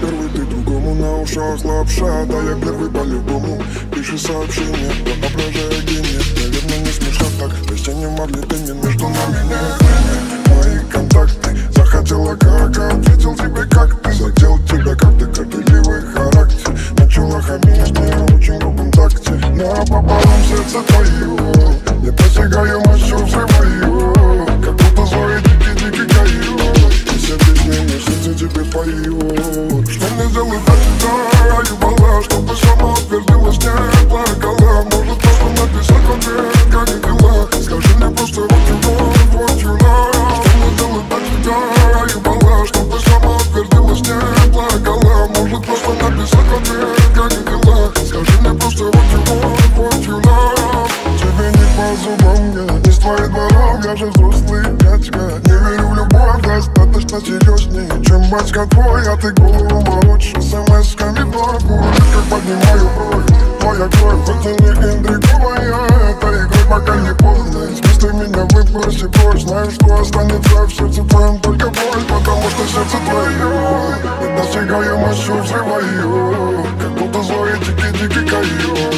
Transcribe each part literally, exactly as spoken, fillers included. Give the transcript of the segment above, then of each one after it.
первый, ты другому на ушах лапша. Да, я первый по-любому, пиши сообщение, да, ображая гения. Наверное, не смешно так, то есть они могли, ты не между нами, не мои контакты. Захотела как, ответил тебе как, ты задел тебя как, ты горделивый характер. Начала хамить мне очень грубым такте, но пополам сердце твое. Я постигаю мощью взрываю, как будто злой дикий-дикий каю. Все песни мне сердце тебе поют. Что мне делать, а всегда ебала, чтобы сама утвердилась, не плакала. Может просто написать в ответ, как и дела. Скажи мне просто вот его, вот юла. Что мне делать, а всегда ебала, чтобы сама утвердилась, не плакала. Может просто написать в ответ, как и дела. Скажи мне просто вот его, вот юла. Тебе не по зубам я, не с твоей двором, я же взрослый дядька. Не верю в любовь, достаточно серьезней, чем батька твой, а ты голову морочь смс-ками вновь. Как поднимаю бровь, твоя кровь, хоть и не интриговая, это игры пока не поздно. Спись ты меня выброси прочь, знаю, что останется в сердце твоем только боль. Потому что сердце твое, я достигаю мощью взрываю, как будто злой дикий-дикий кайот.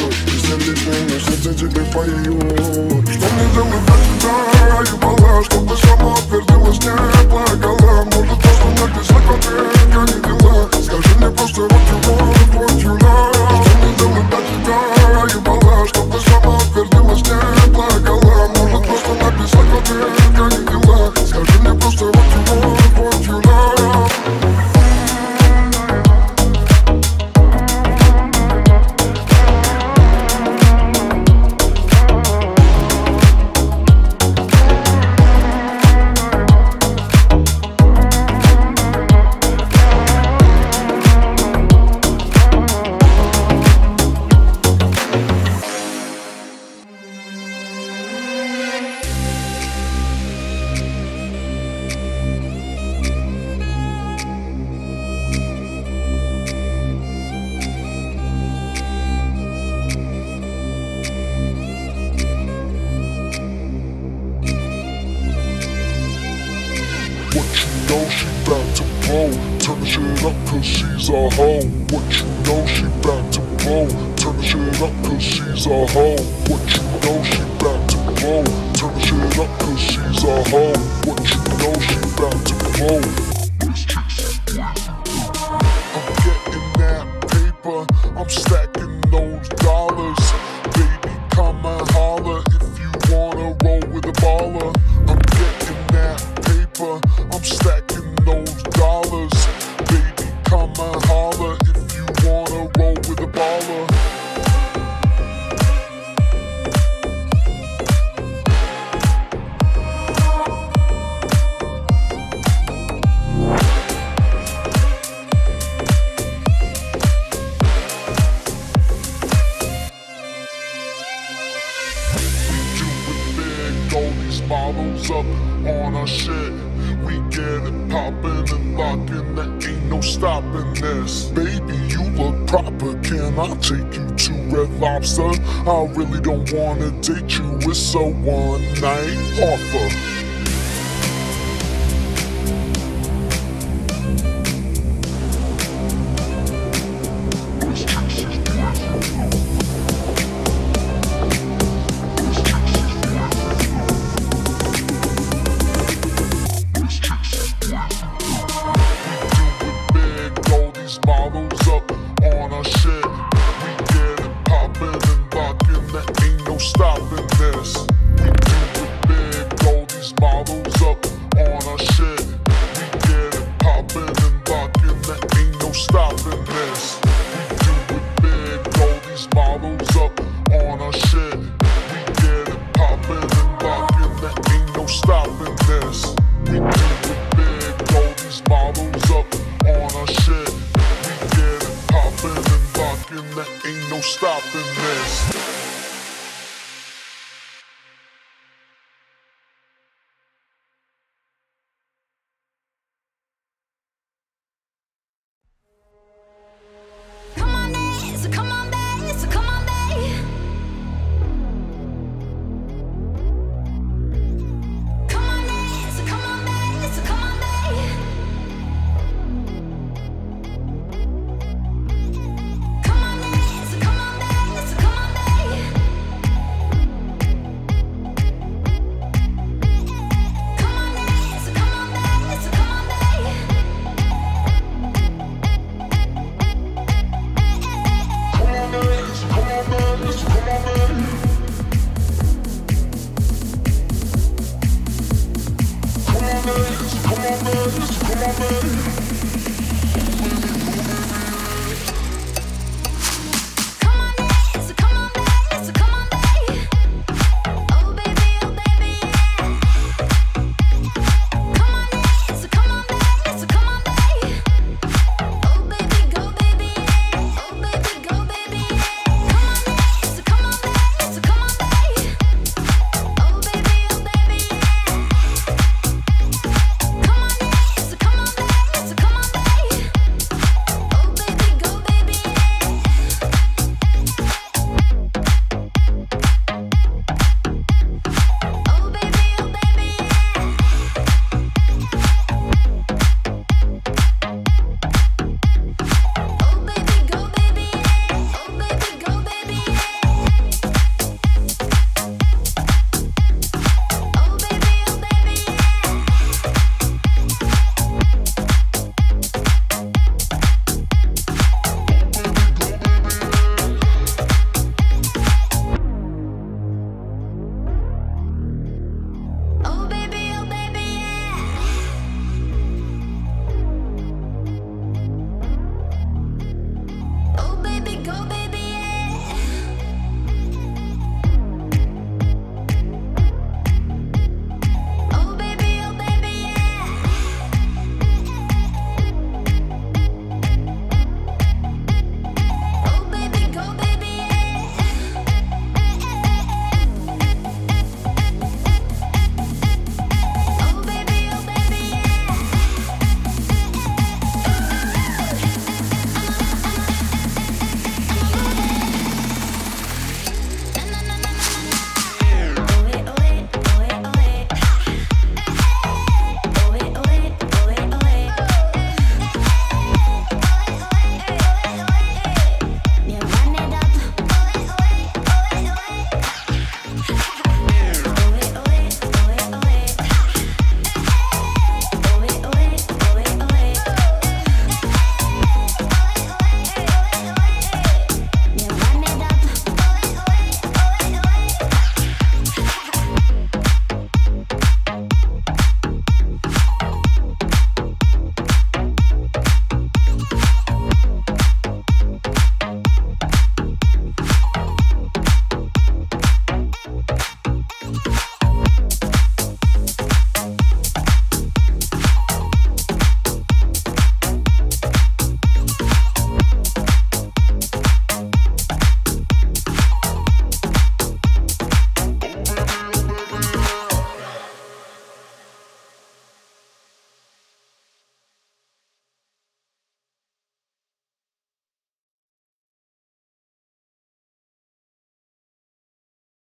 Мне сердце тебе поет. Что мне делать, а всегда ебала, чтобы сама утвердилась, не плакала. Может просто написать в ответ, как и дела. Скажи мне просто вот его, вот юла. Что мне делать, а всегда ебала, чтобы сама утвердилась, не плакала. Может просто написать в ответ, как и дела. Скажи мне просто вот его, вот юла. man, come on man.